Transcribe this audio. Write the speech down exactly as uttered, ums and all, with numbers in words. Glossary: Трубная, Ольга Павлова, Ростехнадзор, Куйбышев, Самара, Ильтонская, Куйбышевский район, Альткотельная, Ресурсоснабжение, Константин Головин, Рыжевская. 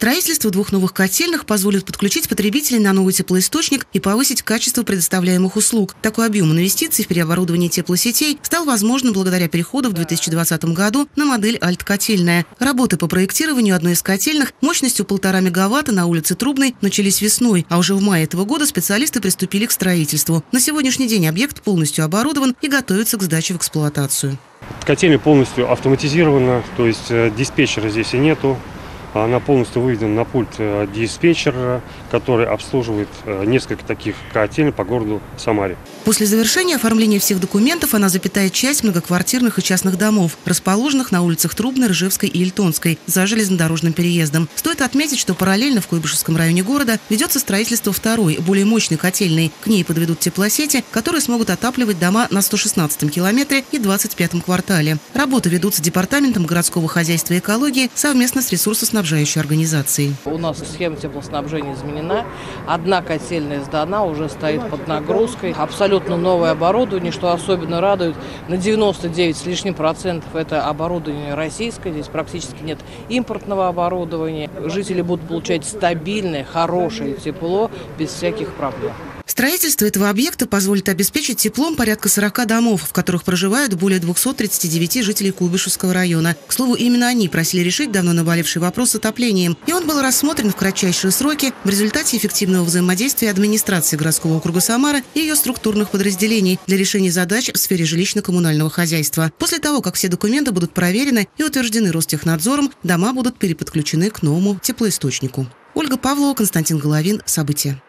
Строительство двух новых котельных позволит подключить потребителей на новый теплоисточник и повысить качество предоставляемых услуг. Такой объем инвестиций в переоборудование теплосетей стал возможным благодаря переходу в две тысячи двадцатом году на модель «Альткотельная». Работы по проектированию одной из котельных мощностью полтора мегаватта на улице Трубной начались весной, а уже в мае этого года специалисты приступили к строительству. На сегодняшний день объект полностью оборудован и готовится к сдаче в эксплуатацию. Котельная полностью автоматизирована, то есть диспетчера здесь и нету. Она полностью выведена на пульт диспетчера, который обслуживает несколько таких котельных по городу Самаре. После завершения оформления всех документов она запитает часть многоквартирных и частных домов, расположенных на улицах Трубной, Рыжевской и Ильтонской, за железнодорожным переездом. Стоит отметить, что параллельно в Куйбышевском районе города ведется строительство второй, более мощной котельной. К ней подведут теплосети, которые смогут отапливать дома на сто шестнадцатом километре и двадцать пятом квартале. Работы ведутся департаментом городского хозяйства и экологии совместно с Ресурсоснабжением. Организации. У нас схема теплоснабжения изменена. Одна котельная сдана, уже стоит под нагрузкой. Абсолютно новое оборудование, что особенно радует. На девяносто девять с лишним процентов это оборудование российское. Здесь практически нет импортного оборудования. Жители будут получать стабильное, хорошее тепло без всяких проблем. Строительство этого объекта позволит обеспечить теплом порядка сорока домов, в которых проживают более двухсот тридцати девяти жителей Куйбышевского района. К слову, именно они просили решить давно наболевший вопрос с отоплением. И он был рассмотрен в кратчайшие сроки в результате эффективного взаимодействия администрации городского округа Самара и ее структурных подразделений для решения задач в сфере жилищно-коммунального хозяйства. После того, как все документы будут проверены и утверждены Ростехнадзором, дома будут переподключены к новому теплоисточнику. Ольга Павлова, Константин Головин. События.